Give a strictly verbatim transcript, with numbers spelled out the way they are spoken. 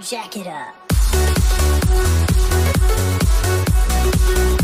Jack it up.